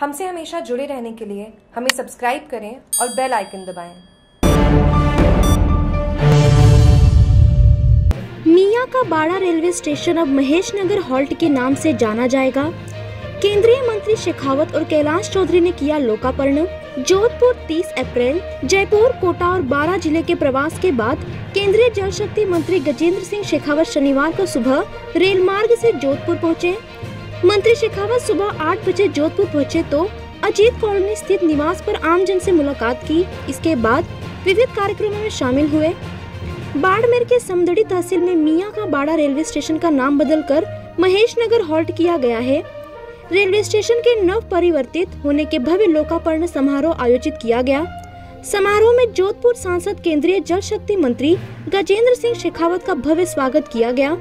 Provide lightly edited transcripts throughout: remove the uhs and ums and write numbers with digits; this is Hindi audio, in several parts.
हमसे हमेशा जुड़े रहने के लिए हमें सब्सक्राइब करें और बेल आइकन दबाएं। मियाँ का बाड़ा रेलवे स्टेशन अब महेश नगर हॉल्ट के नाम से जाना जाएगा। केंद्रीय मंत्री शेखावत और कैलाश चौधरी ने किया लोकार्पण। जोधपुर 30 अप्रैल, जयपुर, कोटा और 12 जिले के प्रवास के बाद केंद्रीय जल शक्ति मंत्री गजेंद्र सिंह शेखावत शनिवार को सुबह रेल मार्ग से जोधपुर पहुँचे। मंत्री शेखावत सुबह 8 बजे जोधपुर पहुंचे तो अजीत कॉलोनी स्थित निवास पर आमजन से मुलाकात की। इसके बाद विविध कार्यक्रमों में शामिल हुए। बाड़मेर के समदड़ी तहसील में मियाँ का बाड़ा रेलवे स्टेशन का नाम बदलकर महेश नगर हॉल्ट किया गया है। रेलवे स्टेशन के नव परिवर्तित होने के भव्य लोकार्पण समारोह आयोजित किया गया। समारोह में जोधपुर सांसद केंद्रीय जल शक्ति मंत्री गजेंद्र सिंह शेखावत का भव्य स्वागत किया गया।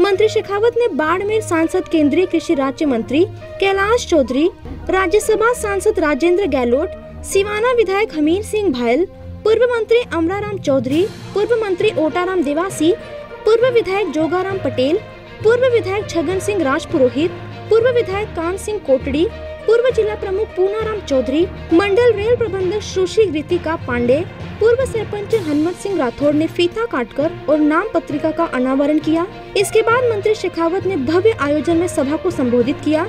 मंत्री शेखावत ने बाड़मेर सांसद केंद्रीय कृषि राज्य मंत्री कैलाश चौधरी, राज्यसभा सांसद राजेंद्र गहलोत, सिवाना विधायक हमीर सिंह भायल, पूर्व मंत्री अमराराम चौधरी, पूर्व मंत्री ओटाराम देवासी, पूर्व विधायक जोगाराम पटेल, पूर्व विधायक छगन सिंह राजपुरोहित, पूर्व विधायक कान सिंह कोटड़ी, पूर्व जिला प्रमुख पूनाराम चौधरी, मंडल रेल प्रबंधक सुश्री गीतिका पांडे, पूर्व सरपंच हनवंत सिंह राठौड़ ने फीता काटकर और नाम पत्रिका का अनावरण किया। इसके बाद मंत्री शेखावत ने भव्य आयोजन में सभा को संबोधित किया,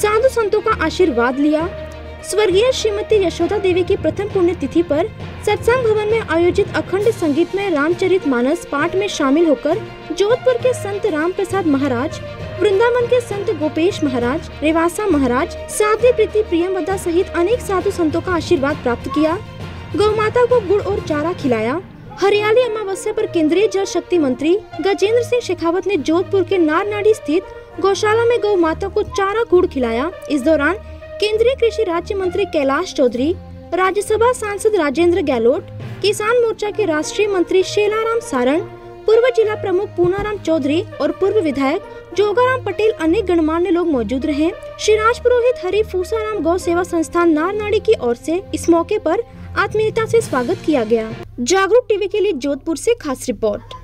साधु संतों का आशीर्वाद लिया। स्वर्गीय श्रीमती यशोदा देवी की प्रथम पुण्यतिथि पर सत्संग भवन में आयोजित अखंड संगीत में रामचरित मानस पाठ में शामिल होकर जोधपुर के संत रामप्रसाद महाराज, वृंदावन के संत गोपेश महाराज, रेवासा महाराज, साध्वी प्रीति प्रियमवदा सहित अनेक साधु संतों का आशीर्वाद प्राप्त किया। गौमाता को गुड़ और चारा खिलाया। हरियाली अमावस्या पर केंद्रीय जल शक्ति मंत्री गजेंद्र सिंह शेखावत ने जोधपुर के नारनाड़ी स्थित गौशाला में गौ माता को चारा गुड़ खिलाया। इस दौरान केंद्रीय कृषि राज्य मंत्री कैलाश चौधरी, राज्यसभा सांसद राजेंद्र गहलोत, किसान मोर्चा के राष्ट्रीय मंत्री शेलाराम सारण, पूर्व जिला प्रमुख पूनाराम चौधरी और पूर्व विधायक जोगाराम पटेल, अनेक गणमान्य लोग मौजूद रहे। श्री राजपुरोहित हरि फुसाराम गौ सेवा संस्थान नारनाड़ी की ओर से इस मौके पर आत्मीयता से स्वागत किया गया। जागरूक टीवी के लिए जोधपुर से खास रिपोर्ट।